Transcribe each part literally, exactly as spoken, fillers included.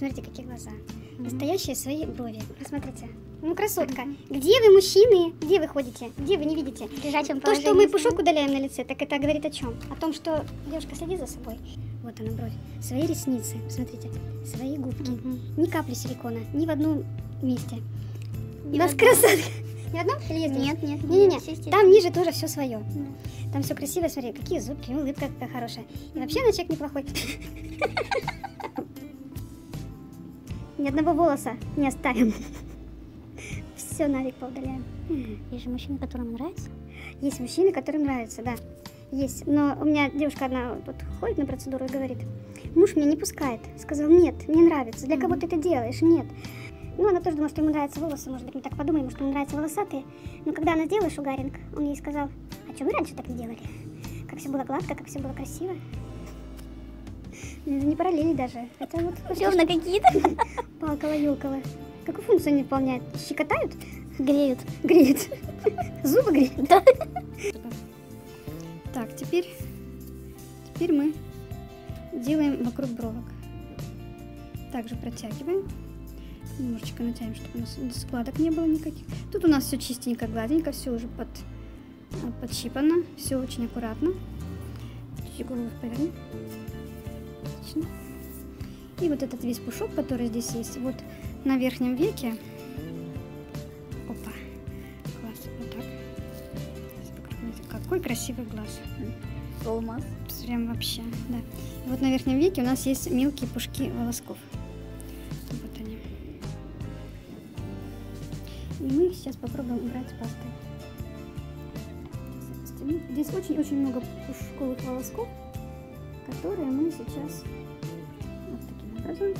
Смотрите, какие глаза. Mm-hmm. Настоящие свои брови. Посмотрите. Ну, красотка. Mm-hmm. Где вы, мужчины? Где вы ходите? Где вы не видите? То, что мы пушок удаляем на лице, так это говорит о чем? О том, что девушка следит за собой. Вот она, бровь. Свои ресницы. Смотрите. Свои губки. Mm-hmm. Ни капли силикона. Ни в одном месте. Ни у вас красотка. Ни в одном? Или есть? Нет, нет. Не-не-не. Там ниже тоже все свое. Mm-hmm. Там все красиво. Смотри, какие зубки, улыбка какая хорошая. И вообще она человек неплохой. Ни одного волоса не оставим. Все нафиг поудаляем. Есть же мужчины, которым нравится? Есть мужчины, которым нравится, да. Есть. Но у меня девушка одна вот ходит на процедуру и говорит: муж меня не пускает. Сказал: нет, не нравится. Для кого ты это делаешь? Нет. Ну, она тоже думала, что ему нравятся волосы. Может быть, мы так подумали, может, ему нравятся волосатые. Но когда она сделала шугаринг, он ей сказал: а что вы раньше так не делали? Как все было гладко, как все было красиво. Не параллели даже. Хотя вот... Бревна какие-то. Палкало-ёлкало. Какую функцию они выполняют? Щекотают? Греют. Греют. Зубы греют? Да. Так, теперь... Теперь мы делаем вокруг бровок. Также протягиваем. Немножечко натянем, чтобы у нас складок не было никаких. Тут у нас все чистенько, гладенько. Все уже под... подщипано. Все очень аккуратно. Чуть-чуть голову поверни. И вот этот весь пушок, который здесь есть, вот на верхнем веке. Опа, класс, вот так. Какой красивый глаз. Алмаз. Прям вообще, да. И вот на верхнем веке у нас есть мелкие пушки волосков. Вот они. И мы их сейчас попробуем убрать пастой. Здесь очень-очень много пушковых волосков, которые мы сейчас вот таким образом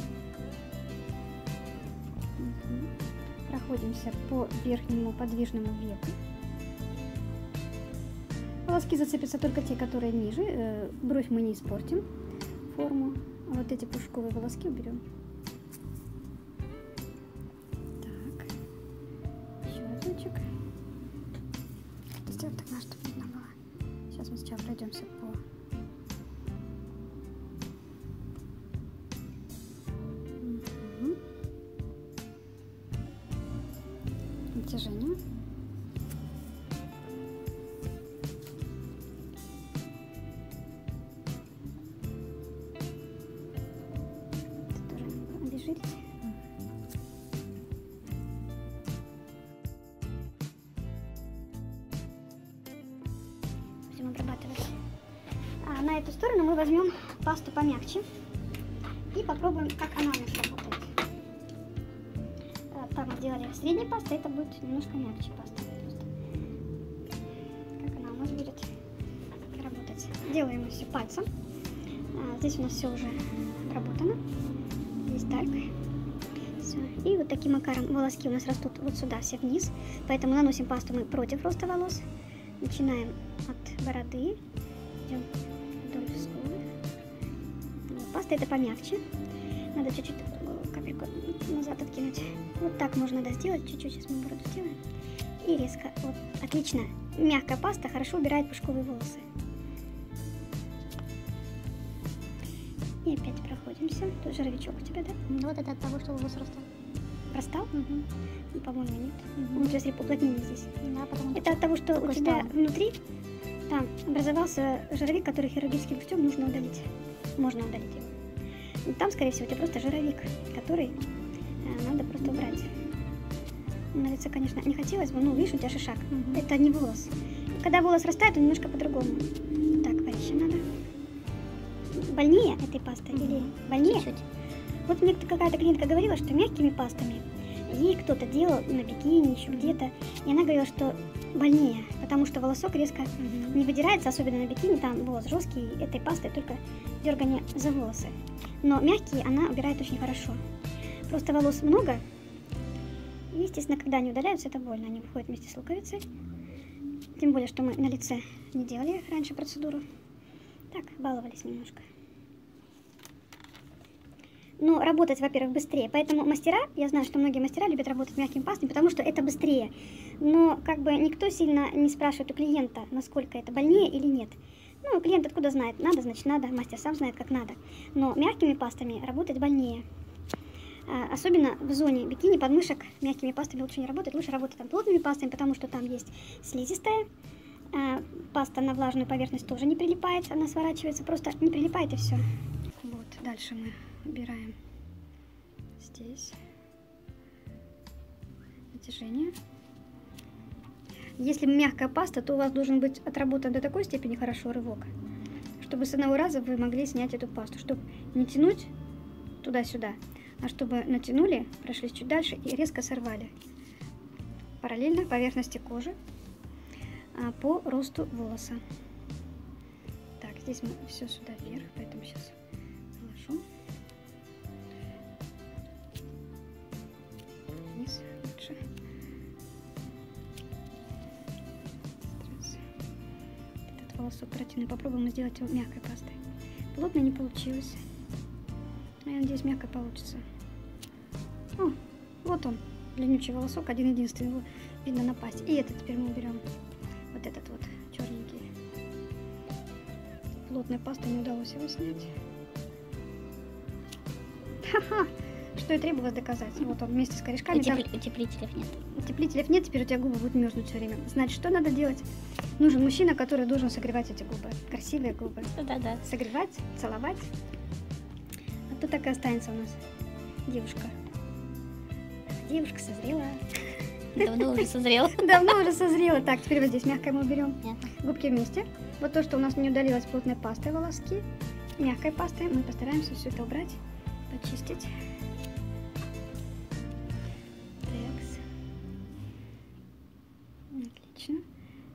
проходимся по верхнему подвижному веку. Волоски зацепятся только те, которые ниже. Бровь мы не испортим форму. А вот эти пушковые волоски уберем. Так, еще разочек. Сделаем так, чтобы видно было. Сейчас мы сейчас пройдемся по натяжение. Это тоже обезжирить. Будем обрабатывать. А на эту сторону мы возьмем пасту помягче и попробуем, как она у нас работает. Там сделали средней пастой, это будет немножко мягче паста. Как она у нас будет работать. Делаем все пальцем. А, здесь у нас все уже обработано. Здесь так. Все. И вот таким макаром волоски у нас растут вот сюда, все вниз. Поэтому наносим пасту мы против роста волос. Начинаем от бороды. Идем вдоль скулы. Паста это помягче. Надо чуть-чуть капельку назад откинуть. Вот так можно, да, сделать. Чуть-чуть сейчас мы бороду сделаем. И резко. Вот. Отлично. Мягкая паста хорошо убирает пушковые волосы. И опять проходимся. Тут жировичок у тебя, да? Ну, вот это от того, что волос растал. Растал? Угу. Ну, по-моему, нет. Угу. Вот сейчас уплотнение здесь. Да, потому это от того, что у тебя стал. Внутри там образовался жировик, который хирургическим путем нужно удалить. Можно удалить его. Там, скорее всего, у тебя просто жировик, который э, надо просто убрать. На лице, конечно, не хотелось бы, но видишь, у тебя шишак. Mm-hmm. Это не волос. Когда волос растает, он немножко по-другому. Так, пониже надо. Больнее этой пастой? Mm-hmm. Или больнее? Чуть-чуть. Вот мне какая-то клиентка говорила, что мягкими пастами ей кто-то делал на бикини, еще где-то. И она говорила, что больнее, потому что волосок резко mm-hmm. не выдирается, особенно на бикини, там волос жесткий, этой пастой только дергание за волосы. Но мягкие она убирает очень хорошо. Просто волос много. И, естественно, когда они удаляются, это больно. Они выходят вместе с луковицей. Тем более, что мы на лице не делали раньше процедуру. Так, баловались немножко. Но работать, во-первых, быстрее. Поэтому мастера, я знаю, что многие мастера любят работать мягким пастом, потому что это быстрее. Но как бы никто сильно не спрашивает у клиента, насколько это больнее или нет. Ну, клиент откуда знает? Надо, значит надо. Мастер сам знает, как надо. Но мягкими пастами работать больнее. Особенно в зоне бикини, подмышек мягкими пастами лучше не работать. Лучше работать там плотными пастами, потому что там есть слизистая. Паста на влажную поверхность тоже не прилипает, она сворачивается, просто не прилипает и все. Вот, дальше мы убираем здесь натяжение. Если мягкая паста, то у вас должен быть отработан до такой степени хорошо рывок, чтобы с одного раза вы могли снять эту пасту, чтобы не тянуть туда-сюда, а чтобы натянули, прошлись чуть дальше и резко сорвали параллельно поверхности кожи по росту волоса. Так, здесь мы все сюда вверх, поэтому сейчас наложу вниз лучше. Этот волосок противный, попробуем сделать его мягкой пастой. Плотно не получилось, но я надеюсь, мягко получится. О, вот он, длиннючий волосок, один единственный, его видно на пасте. И этот теперь мы уберем. Вот этот вот черненький. Плотной пастой не удалось его снять. Ха-ха! Что и требовалось доказать. Вот он вместе с корешками. Утепли- утеплителей нет. Утеплителей нет, теперь у тебя губы будут мерзнуть все время. Значит, что надо делать? Нужен мужчина, который должен согревать эти губы. Красивые губы. Да-да-да. Согревать, целовать. А то так и останется у нас девушка. Девушка созрела. Давно уже созрела. Давно уже созрела. Так, теперь вот здесь мягкое мы уберем. Губки вместе. Вот то, что у нас не удалилось плотной пастой волоски, мягкой пастой, мы постараемся все это убрать, почистить. Так. Отлично.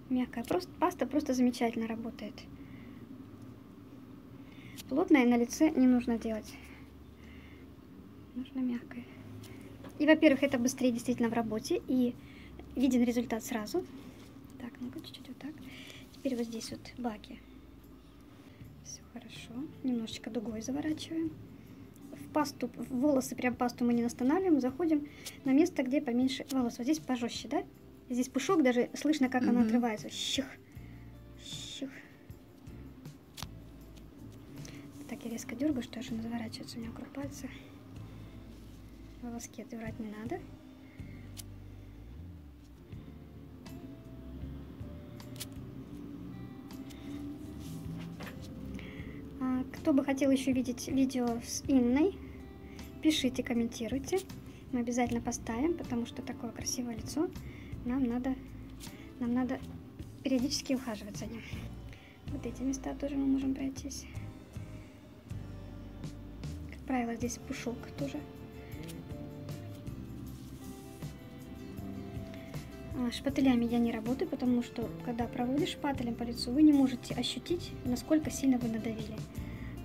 Мягкая просто, паста просто замечательно работает. Плотное на лице не нужно делать. Нужно мягкое. И, во-первых, это быстрее действительно в работе, и виден результат сразу. Так, ну-ка, чуть-чуть вот так. Теперь вот здесь вот баки. Все хорошо. Немножечко дугой заворачиваем. В пасту, в волосы, прям пасту мы не настанавливаем, заходим на место, где поменьше волос. Вот здесь пожестче, да? Здесь пушок, даже слышно, как [S2] Mm-hmm. [S1] Она отрывается. Щих, щих. Так, я резко дергаю, что аж она заворачивается у меня вокруг пальца. Волоски отбирать не надо. Кто бы хотел еще видеть видео с Инной, пишите, комментируйте. Мы обязательно поставим, потому что такое красивое лицо. Нам надо, нам надо периодически ухаживать за ним. Вот эти места тоже мы можем пройтись. Как правило, здесь пушок тоже. Шпателями я не работаю, потому что когда проводишь шпателем по лицу, вы не можете ощутить, насколько сильно вы надавили.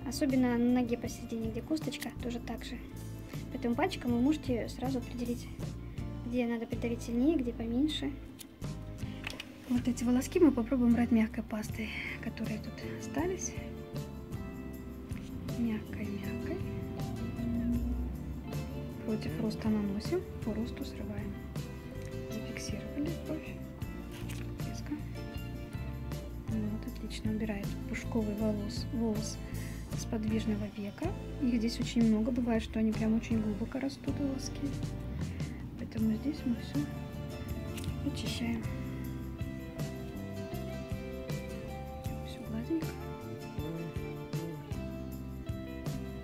Особенно на ноге посередине, где косточка, тоже так же. Поэтому пальчиком вы можете сразу определить, где надо придавить сильнее, где поменьше. Вот эти волоски мы попробуем брать мягкой пастой, которые тут остались. Мягкой, мягкой. Против роста наносим, по росту срываем. Зафиксировали бровь. Резко. Вот, отлично. Убирает пушковый волос, волос с подвижного века. Их здесь очень много. Бывает, что они прям очень глубоко растут, волоски. Поэтому здесь мы все очищаем. Все гладенько.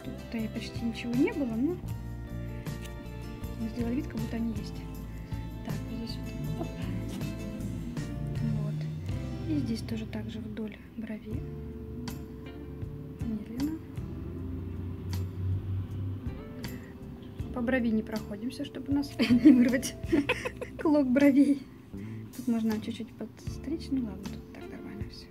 Тут-то и почти ничего не было, но мы сделали вид, как будто они есть. Вот. вот. И здесь тоже так же вдоль брови. Медленно. По брови не проходимся, чтобы нас не вырвать клок бровей. Тут можно чуть-чуть подстричь. Ну ладно, тут так нормально все.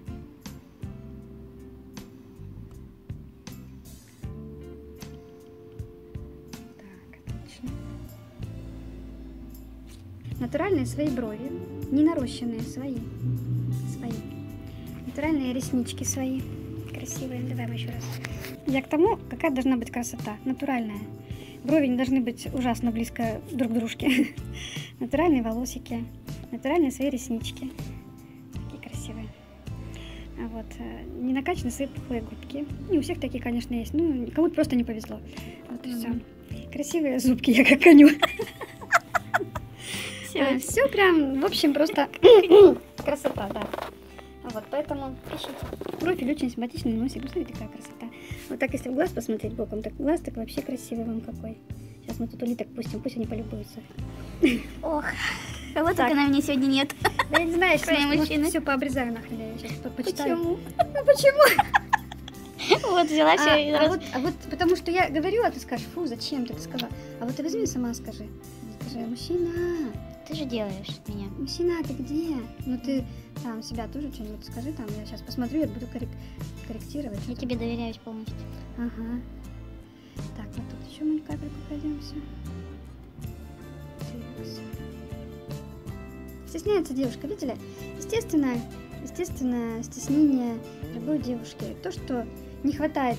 Натуральные свои брови, не нарощенные, свои, свои. Натуральные реснички свои, красивые. Давай мы еще раз. Я к тому, какая должна быть красота, натуральная. Брови не должны быть ужасно близко друг к дружке. Натуральные волосики, натуральные свои реснички, такие красивые. Вот, не накачаны свои пухлые губки. Не у всех такие, конечно, есть, ну кому-то просто не повезло. Вот и все. Красивые зубки, я как коню. Все, все прям, в общем, просто красота, да. Вот, поэтому пишите. Профиль очень симпатичный, носик, смотрите, какая красота. Вот так, если в глаз посмотреть боком, так глаз, так вообще красивый вам какой. Сейчас мы тут улиток пустим, пусть они полюбуются. Ох, кого только на мне сегодня нет. Да я не знаю, что я все пообрезаю нахрен, я сейчас почитаю. Почему? Ну почему? Вот взяла все и раз. А вот потому что я говорю, а ты скажешь, фу, зачем ты это сказала? А вот ты возьми сама скажи. Скажи, мужчина. Ты же делаешь меня. Мужчина, ты где? Ну ты там себя тоже что-нибудь скажи, там я сейчас посмотрю, я буду коррек... корректировать. Я тебе доверяюсь полностью. Ага. Так, вот тут еще мы капельку пройдемся. Стесняется девушка, видели? Естественно, естественно, стеснение любой девушки. То, что не хватает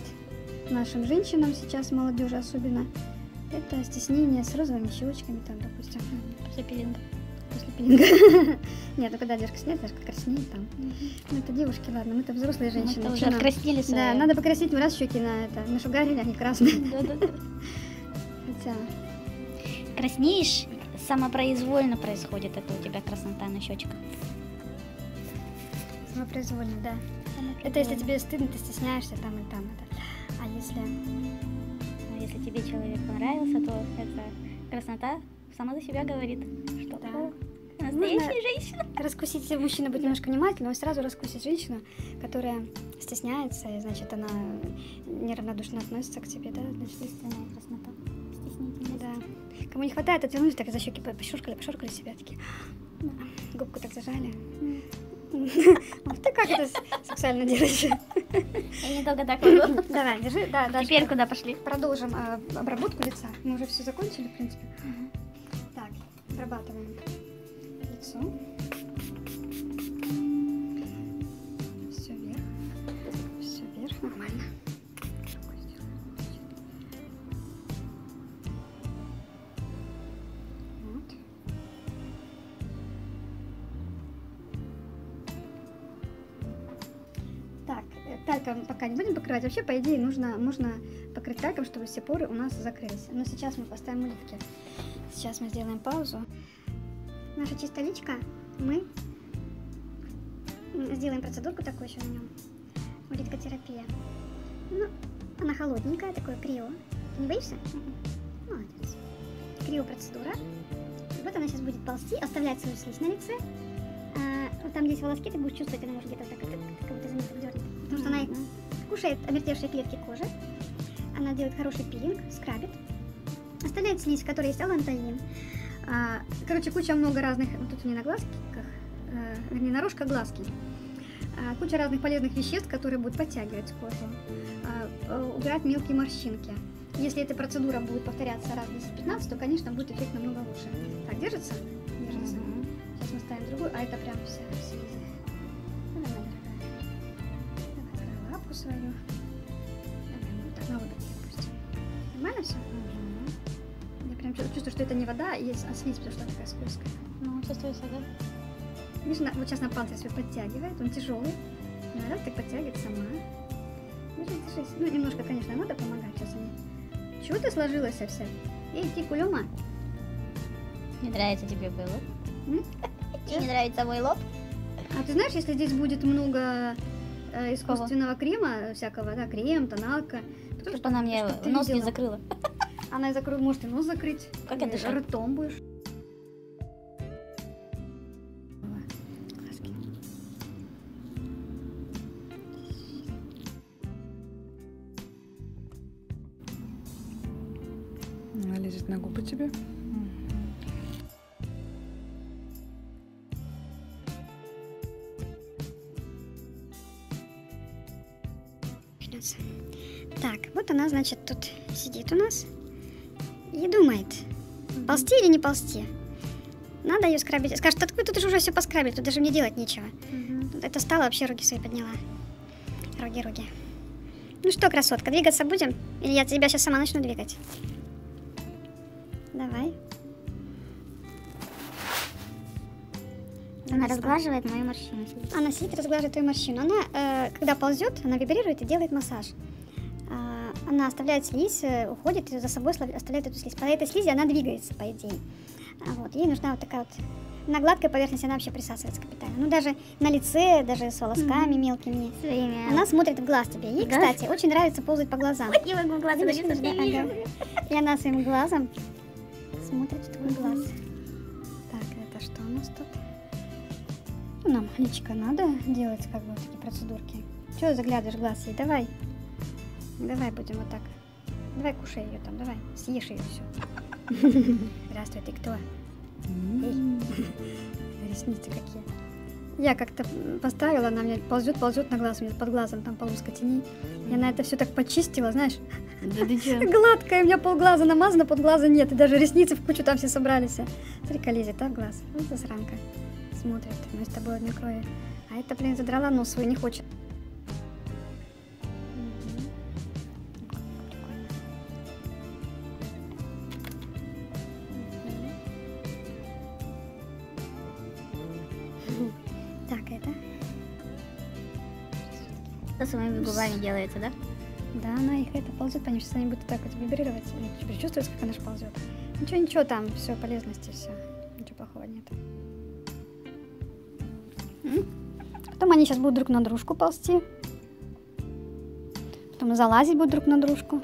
нашим женщинам сейчас, молодежи особенно, это стеснение с розовыми щелочками, там, допустим. После пилинга. После пилинга. Нет, ну когда девушка снят, девушка краснеет там. Ну это девушки, ладно, мы-то взрослые женщины. Уже откраснели свои. Да, надо покрасить в раз щеки на это, на шугарили, они красные. Да-да-да. Хотя... Краснеешь, самопроизвольно происходит это у тебя краснота на щечках. Самопроизвольно, да. Самопроизвольно. Это если тебе стыдно, ты стесняешься там и там. Это. А если... Если тебе человек понравился, то эта краснота сама за себя говорит, что да. Настоящая женщина. Раскусить мужчину, быть немножко внимательным, и сразу раскусить женщину, которая стесняется, и значит она неравнодушно относится к тебе, да? Естественная краснота. Стеснительность. Да. Кому не хватает, отвернулись, так и за щеки пошуркали, пошуркали себя такие. Да. Губку так зажали. Ты как это сексуально делаешь? Я не долго так буду. Давай, держи. Теперь куда пошли? Продолжим обработку лица. Мы уже все закончили, в принципе. Так, обрабатываем лицо. Все вверх. Все вверх, нормально. Тальком пока не будем покрывать. Вообще, по идее, нужно, можно покрыть тальком, чтобы все поры у нас закрылись. Но сейчас мы поставим улитки. Сейчас мы сделаем паузу. Наша чистая личка, мы сделаем процедурку такую еще на нем. Улиткотерапия. Ну, она холодненькая, такое крио. Ты не боишься? Mm-hmm. Молодец. Крио процедура. Вот она сейчас будет ползти, оставлять свою слизь на лице. А, вот там здесь волоски, ты будешь чувствовать, она может где-то так, как будто за ней дернет. Потому что она кушает омертвевшие клетки кожи, она делает хороший пилинг, скрабит, оставляет слизь, в которой есть аллантоин. Короче, куча много разных, вот тут у меня на глазках, вернее, на рожках глазки, куча разных полезных веществ, которые будут подтягивать кожу, убирать мелкие морщинки. Если эта процедура будет повторяться раз десять-пятнадцать, то, конечно, будет эффект намного лучше. Так, держится? Держится. Сейчас мы ставим другую, а это прям вся слизь. Свою. Давай, ну, вот так, допустим. Нормально все? Угу. Я прям чувствую, что это не вода, а слизь, потому что она такая скользкая. Ну, чувствуется, да? Видишь, на, вот сейчас на палце все подтягивает, он тяжелый. Она раз так подтягивает сама. Держись, держись. Ну, немножко, конечно, надо помогать сейчас. Они... Чего ты сложилась вся? Эй, ты кулема. Не нравится тебе мой лоб? Тебе не нравится мой лоб? А ты знаешь, если здесь будет много... искусственного крема всякого, да, крем, тоналка. Чтобы что, она мне что нос не закрыла. Она и закроет, может и нос закрыть. Как это же? Ртом будешь. Глазки. Она лезет на губы тебе. Так, вот она, значит, тут сидит у нас и думает, ползти или не ползти. Надо ее скрабить. Скажет, откуда тут уже все поскрабили, тут даже мне делать нечего. Угу. Это стало, вообще руки свои подняла. Руки-руки. Ну что, красотка, двигаться будем? Или я тебя сейчас сама начну двигать? Давай. Она разглаживает мою морщину. Она сидит, разглаживает твою морщину. Она, э, когда ползет, она вибрирует и делает массаж. Э, она оставляет слизь, уходит и за собой оставляет эту слизь. По этой слизи она двигается, по идее. Вот, ей нужна вот такая вот... На гладкой поверхности она вообще присасывается капитально. Ну, даже на лице, даже с волосками mm-hmm. мелкими. Время. Она смотрит в глаз тебе. Ей, да? Кстати, очень нравится ползать по глазам. Вот не могу глаза не смотреть. Ага. И она своим глазом смотрит в твой глаз. Mm-hmm. Так, это что у нас тут? Ну, нам личико надо делать, как бы, вот такие процедурки. Чего заглядываешь в глаз ей? Давай. Давай будем вот так. Давай кушай ее там, давай. Съешь ее все. Здравствуй, ты кто? Эй. Ресницы какие. Я как-то поставила, она мне ползет, ползет на глаз, у меня под глазом там полоска тени. И она это все так почистила, знаешь. Гладкая, у меня полглаза намазано, подглаза нет. И даже ресницы в кучу там все собрались. Смотри-ка, лезет, да, в глаз? Вот засранка. Смотрит, мы с тобой одной крови. А это, блин, задрала нос свой, не хочет. Так, это... Что своими губами делается, да? Да, она их это ползет, по ним сейчас они будут так вот вибрировать. Чувствуется, как она же ползет. Ничего, ничего, там все полезности, все. Ничего плохого нет. Потом они сейчас будут друг на дружку ползти. Потом залазить будут друг на дружку.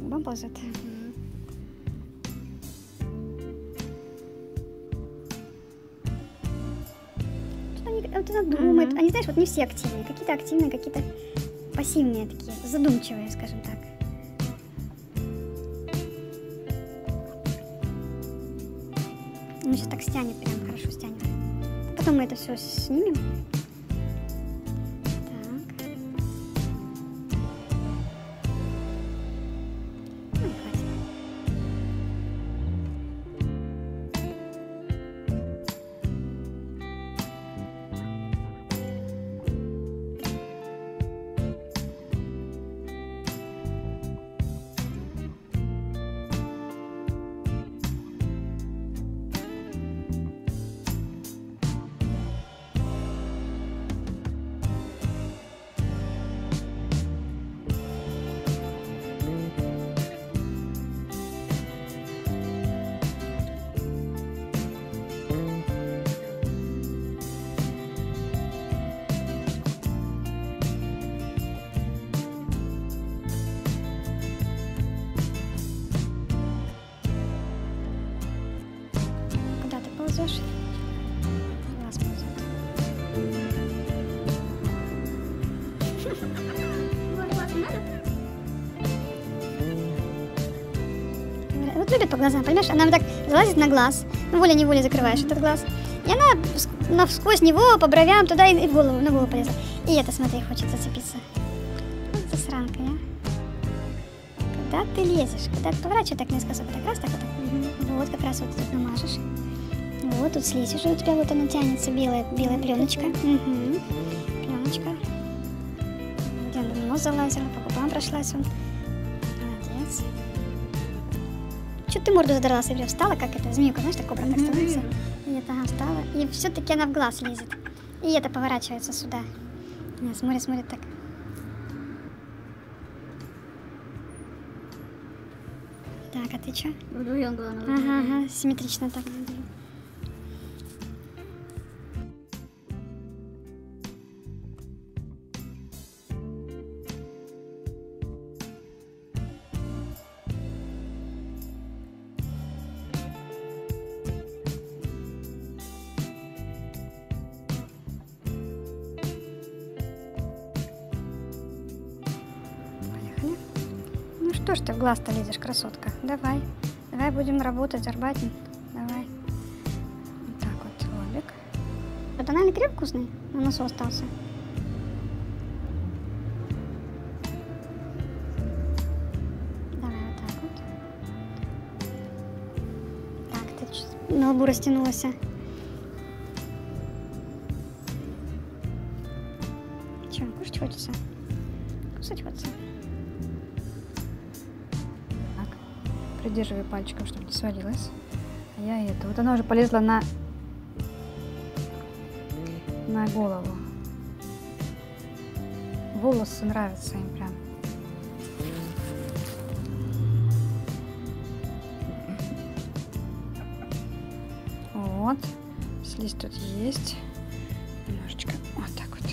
Губам ползет. Вот она думает, uh-huh. они, знаешь, вот не все активные, какие-то активные, какие-то пассивные такие, задумчивые, скажем так. Ну, сейчас так стянет, прям хорошо стянет. Потом мы это все снимем. Так. Ну, хватит. Глаз ползет. Вот любит по глазам, понимаешь? Она вот так залазит на глаз, ну, волей-неволей закрываешь этот глаз. И она сквозь него, по бровям, туда и в голову, на голову полезла. И это, смотри, хочет зацепиться. Вот засранка, я. Куда ты лезешь? Куда ты поворачиваешь так наискосок? Так раз, так вот так. Вот как раз вот тут намажешь. Вот тут слизь уже у тебя, вот она тянется, белая, белая пленочка. Угу. Пленочка. Где она на нос залазила, по губам прошлась он. Молодец. Чё ты морду задралась, я встала, как это, змеюка, знаешь, так кобра так становится. И это она встала, и все-таки она в глаз лезет. И это поворачивается сюда. Она смотрит, смотрит так. Так, а ты чё? Вдвоём главное. Ага, ага, симметрично так. Что ж ты в глаз-то лезешь, красотка? Давай, давай будем работать, Арбатин. Давай. Вот так вот, лобик. Вот она не крепко вкусный, на носу остался. Давай вот так вот. Так, ты на лбу растянулась. Че, кушать хочется? Кушать хочется. Придерживаю пальчиком, чтобы не свалилась. А я это. Вот она уже полезла на на голову. Волосы нравятся им прям. Вот. Слизь тут есть. Немножечко. Вот так вот.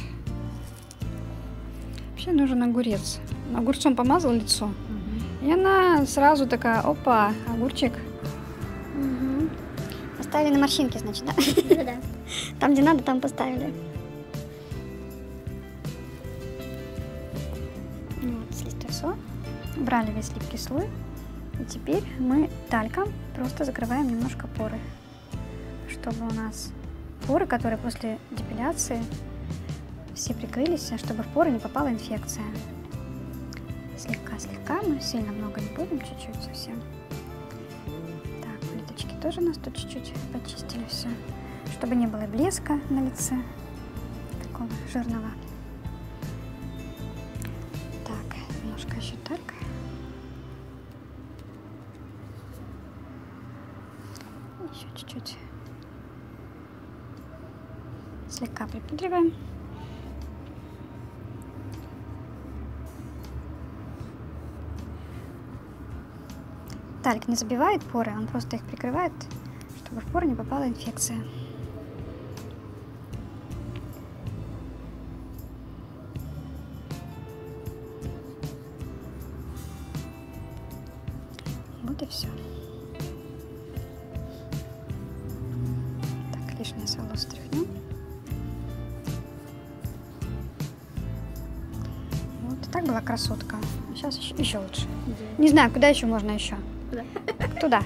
Вообще нужен огурец. Огурцом помазала лицо. Угу. И она сразу такая, опа, огурчик. Угу. Поставили на морщинки, значит, да? Там, где надо, там поставили. Вот, слизь лицо. Убрали весь липкий слой. И теперь мы тальком просто закрываем немножко поры. Чтобы у нас поры, которые после депиляции все прикрылись, чтобы в поры не попала инфекция. Слегка-слегка, мы сильно много не будем, чуть-чуть совсем. Так, плиточки тоже у нас тут чуть-чуть почистили все, чтобы не было блеска на лице, такого жирного. Так, немножко еще так. Еще чуть-чуть. Слегка припудриваем. Тальк не забивает поры, он просто их прикрывает, чтобы в поры не попала инфекция. Вот и все. Так, лишнее сало стряхнем. Так была красотка. Сейчас еще, еще лучше. Да. Не знаю, куда еще можно еще. Да. Туда.